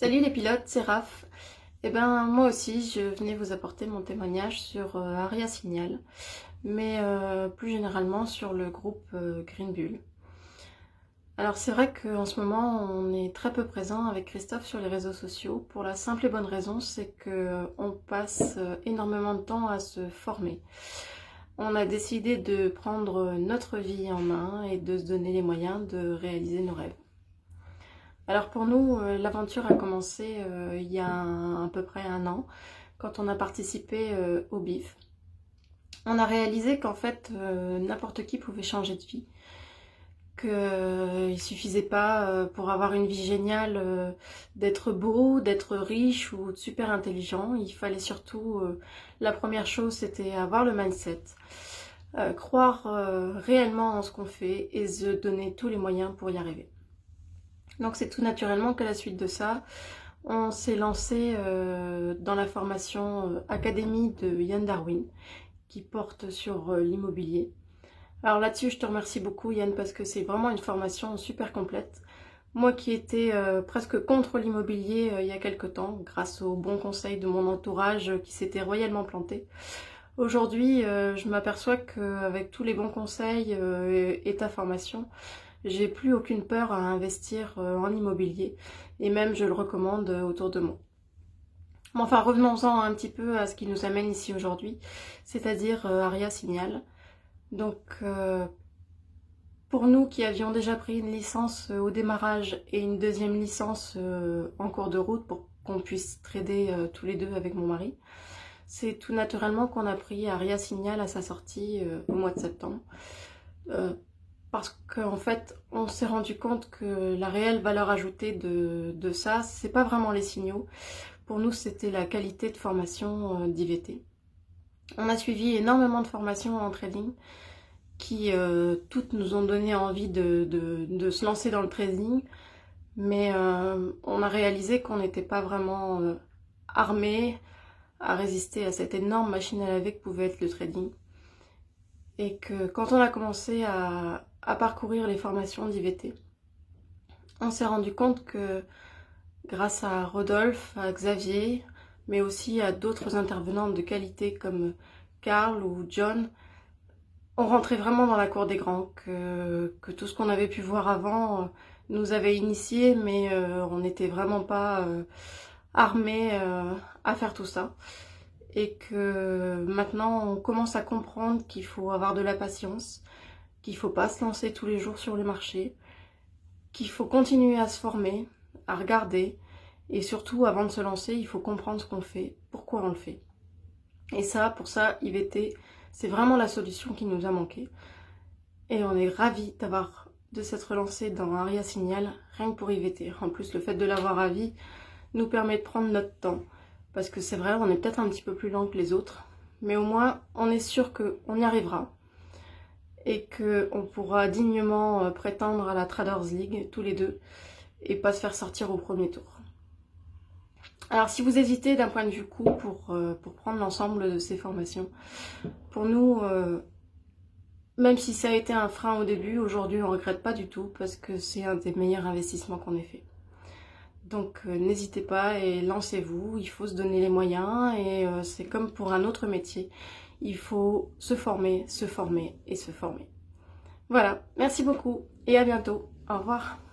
Salut les pilotes, c'est Raph. Eh ben moi aussi, je venais vous apporter mon témoignage sur Arya Signal, mais plus généralement sur le groupe Greenbull. Alors c'est vrai qu'en ce moment, on est très peu présent avec Christophe sur les réseaux sociaux, pour la simple et bonne raison, c'est qu'on passe énormément de temps à se former. On a décidé de prendre notre vie en main et de se donner les moyens de réaliser nos rêves. Alors pour nous, l'aventure a commencé il y a à peu près un an, quand on a participé au BIF. On a réalisé qu'en fait, n'importe qui pouvait changer de vie, qu'il ne suffisait pas pour avoir une vie géniale d'être beau, d'être riche ou super intelligent. Il fallait surtout, la première chose, c'était avoir le mindset, croire réellement en ce qu'on fait et se donner tous les moyens pour y arriver. Donc c'est tout naturellement qu'à la suite de ça, on s'est lancé dans la formation Académie de Yann Darwin, qui porte sur l'immobilier. Alors là-dessus, je te remercie beaucoup Yann, parce que c'est vraiment une formation super complète. Moi qui étais presque contre l'immobilier il y a quelques temps, grâce aux bons conseils de mon entourage qui s'était royalement planté, aujourd'hui je m'aperçois qu'avec tous les bons conseils et ta formation, j'ai plus aucune peur à investir en immobilier et même je le recommande autour de moi. Mais enfin, revenons-en un petit peu à ce qui nous amène ici aujourd'hui, c'est-à-dire Arya Signal. Donc pour nous qui avions déjà pris une licence au démarrage et une deuxième licence en cours de route pour qu'on puisse trader tous les deux avec mon mari, c'est tout naturellement qu'on a pris Arya Signal à sa sortie au mois de septembre. Parce qu'en fait, on s'est rendu compte que la réelle valeur ajoutée de ça, c'est pas vraiment les signaux. Pour nous, c'était la qualité de formation d'IVT. On a suivi énormément de formations en trading qui toutes nous ont donné envie de se lancer dans le trading. Mais on a réalisé qu'on n'était pas vraiment armés à résister à cette énorme machine à laver que pouvait être le trading. Et que quand on a commencé à parcourir les formations d'IVT, on s'est rendu compte que grâce à Rodolphe, à Xavier, mais aussi à d'autres intervenants de qualité comme Carl ou John, on rentrait vraiment dans la cour des grands, que tout ce qu'on avait pu voir avant nous avait initiés, mais on n'était vraiment pas armés à faire tout ça. Et que maintenant on commence à comprendre qu'il faut avoir de la patience, qu'il ne faut pas se lancer tous les jours sur le marché, qu'il faut continuer à se former, à regarder, et surtout avant de se lancer, il faut comprendre ce qu'on fait, pourquoi on le fait. Et ça, pour ça, IVT, c'est vraiment la solution qui nous a manqué. Et on est ravis de s'être lancé dans Arya Signal, rien que pour IVT. En plus, le fait de l'avoir à vie nous permet de prendre notre temps. Parce que c'est vrai, on est peut-être un petit peu plus lent que les autres, mais au moins, on est sûr qu'on y arrivera et qu'on pourra dignement prétendre à la Traders League, tous les deux, et pas se faire sortir au premier tour. Alors, si vous hésitez d'un point de vue coût pour prendre l'ensemble de ces formations, pour nous, même si ça a été un frein au début, aujourd'hui, on ne regrette pas du tout, parce que c'est un des meilleurs investissements qu'on ait fait. Donc n'hésitez pas et lancez-vous, il faut se donner les moyens et c'est comme pour un autre métier, il faut se former et se former. Voilà, merci beaucoup et à bientôt, au revoir.